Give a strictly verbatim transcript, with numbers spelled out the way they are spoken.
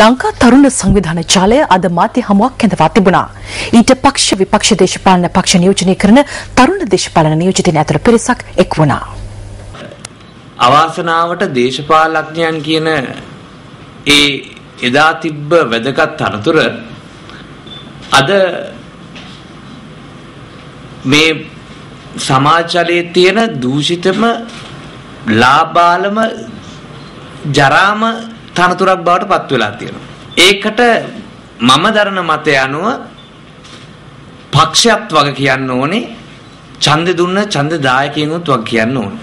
ලංකා තරුණ සංවිධානජාලය අද මාධ්‍ය හමුවක් කැඳවා තිබුණා. ඊට පක්ෂ විපක්ෂ දේශපාලන පක්ෂ නියෝජනය කරන තරුණ දේශපාලන නියෝජිතින් අතර පිරිසක් එක් වුණා. අවාසනාවට දේශපාලඥයන් කියන ඒ එදා තිබ්බ වැදගත් තනතුර අද මේ සමාජාලයේ තියෙන දූෂිතම ලාබාලම ජරාම තනතුරක් බවට පත් වෙලා තියෙනවා. ඒකට මම දරන මතය අනුව පක්ෂයත් වගේ කියන්න ඕනේ, ඡන්ද දුන්න ඡන්දදායකයන්වත් වගේ කියන්න ඕනේ.